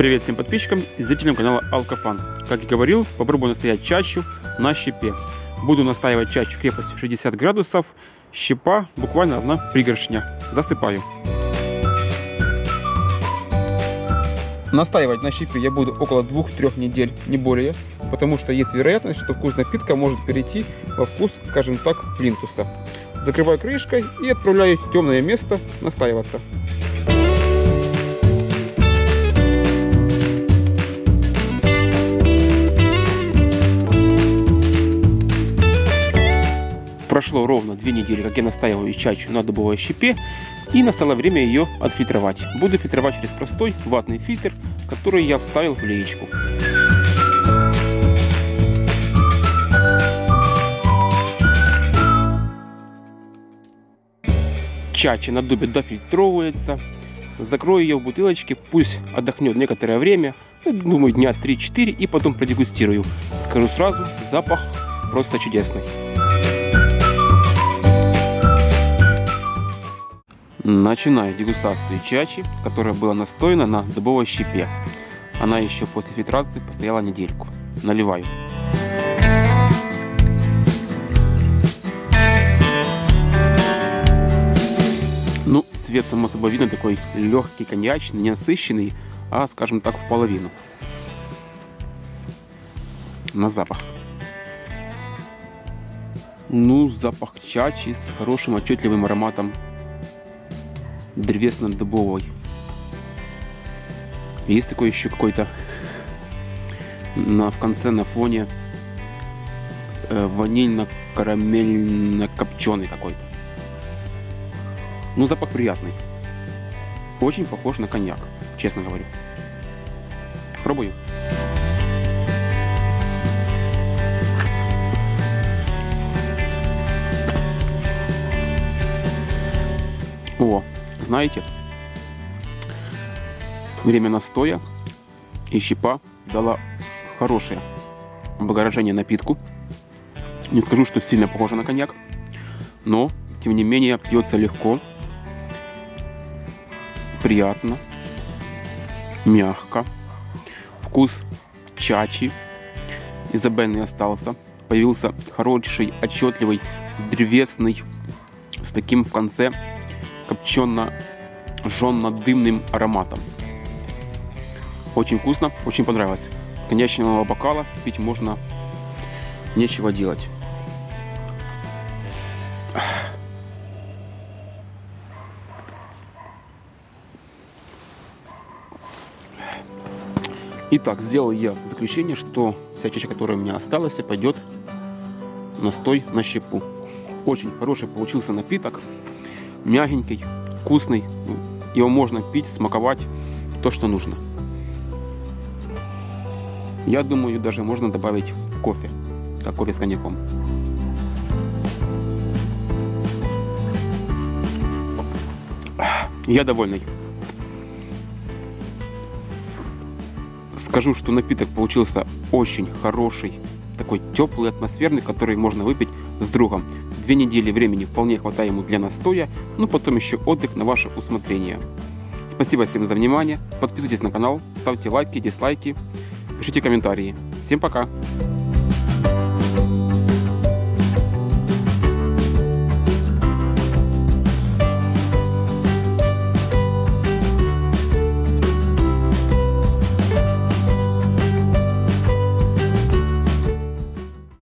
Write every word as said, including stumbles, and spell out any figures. Привет всем подписчикам и зрителям канала Алкофан. Как и говорил, попробую настоять чачу на щепе. Буду настаивать чачу крепостью шестьдесят градусов, щепа буквально одна пригоршня. Засыпаю. Настаивать на щепе я буду около двух-трёх недель, не более, потому что есть вероятность, что вкус напитка может перейти во вкус, скажем так, плинтуса. Закрываю крышкой и отправляю в темное место настаиваться. Прошло ровно две недели, как я настаиваю чачу на дубовой щепе, и настало время ее отфильтровать. Буду фильтровать через простой ватный фильтр, который я вставил в леечку. Чача на дубе дофильтровывается. Закрою ее в бутылочке, пусть отдохнет некоторое время, думаю, дня три-четыре, и потом продегустирую. Скажу сразу, запах просто чудесный. Начинаю дегустацию чачи, которая была настоена на дубовой щепе. Она еще после фильтрации постояла недельку. Наливаю. Ну, цвет, само собой, видно, такой легкий, коньячный, не насыщенный, а, скажем так, в половину. На запах. Ну, запах чачи с хорошим отчетливым ароматом древесно-дубовой. Есть такой еще какой-то на в конце, на фоне, э, ванильно-карамельно-копченый какой-то. Ну, запах приятный, очень похож на коньяк, честно говорю. Пробую. О, знаете, время настоя и щепа дала хорошее обгоражение напитку. Не скажу, что сильно похоже на коньяк, но тем не менее пьется легко, приятно, мягко. Вкус чачи изобенный остался. Появился хороший, отчетливый, древесный, с таким в конце копчено-жженно-дымным ароматом. Очень вкусно, очень понравилось. С коньячного бокала пить можно, нечего делать. Итак, сделал я заключение, что вся чача, которая у меня осталась, пойдет настой на щепу. Очень хороший получился напиток. Мягенький, вкусный. Его можно пить, смаковать то, что нужно. Я думаю, даже можно добавить кофе, как кофе с коньяком. Я довольный. Скажу, что напиток получился очень хороший, такой теплый, атмосферный, который можно выпить с другом. Две недели времени вполне хватает ему для настоя, ну потом еще отдых на ваше усмотрение. Спасибо всем за внимание, подписывайтесь на канал, ставьте лайки, дизлайки, пишите комментарии. Всем пока!